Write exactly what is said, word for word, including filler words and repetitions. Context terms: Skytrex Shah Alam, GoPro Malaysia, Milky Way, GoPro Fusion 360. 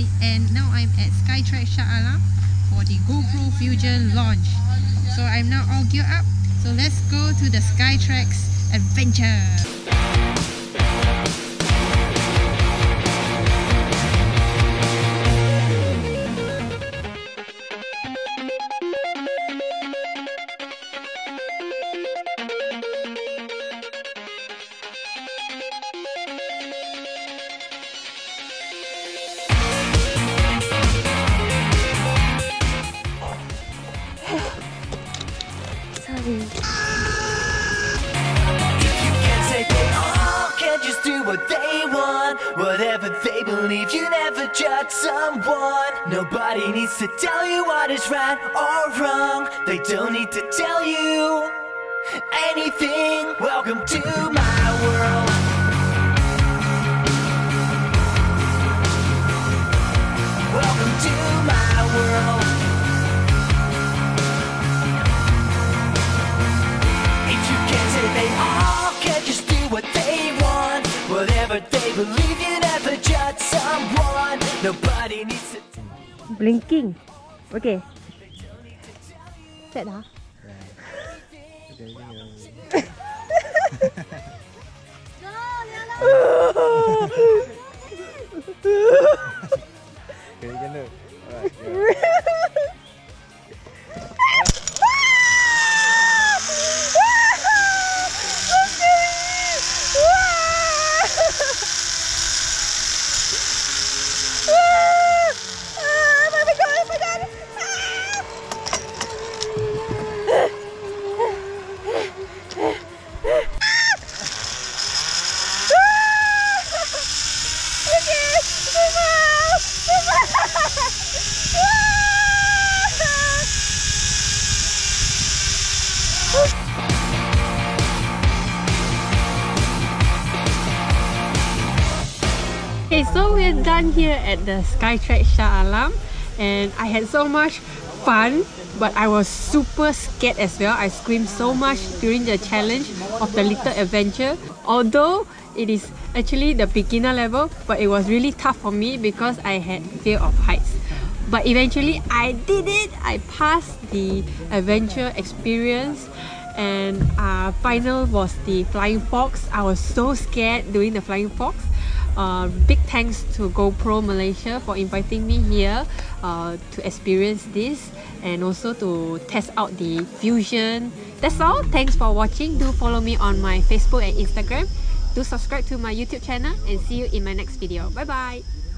public, and now I'm at Skytrex Shah Alam for the GoPro Fusion launch. So I'm now all geared up, so let's go to the Skytrex adventure. If you can't take it all, can't just do what they want, whatever they believe. You never judge someone. Nobody needs to tell you what is right or wrong. They don't need to tell you anything. Welcome to my world. Welcome to my world. They believe you never judge someone. Nobody needs to tell you what blinking. Okay. Set dah. Okay, so we're done here at the Skytrex Shah Alam, and I had so much fun, but I was super scared as well. I screamed so much during the challenge of the little adventure. Although it is actually the beginner level, but it was really tough for me because I had fear of heights. But eventually I did it! I passed the adventure experience. And uh, final was the flying fox. I was so scared doing the flying fox. Uh, big thanks to GoPro Malaysia for inviting me here uh, to experience this and also to test out the Fusion. That's all. Thanks for watching. Do follow me on my Facebook and Instagram. Do subscribe to my YouTube channel, and see you in my next video. Bye bye.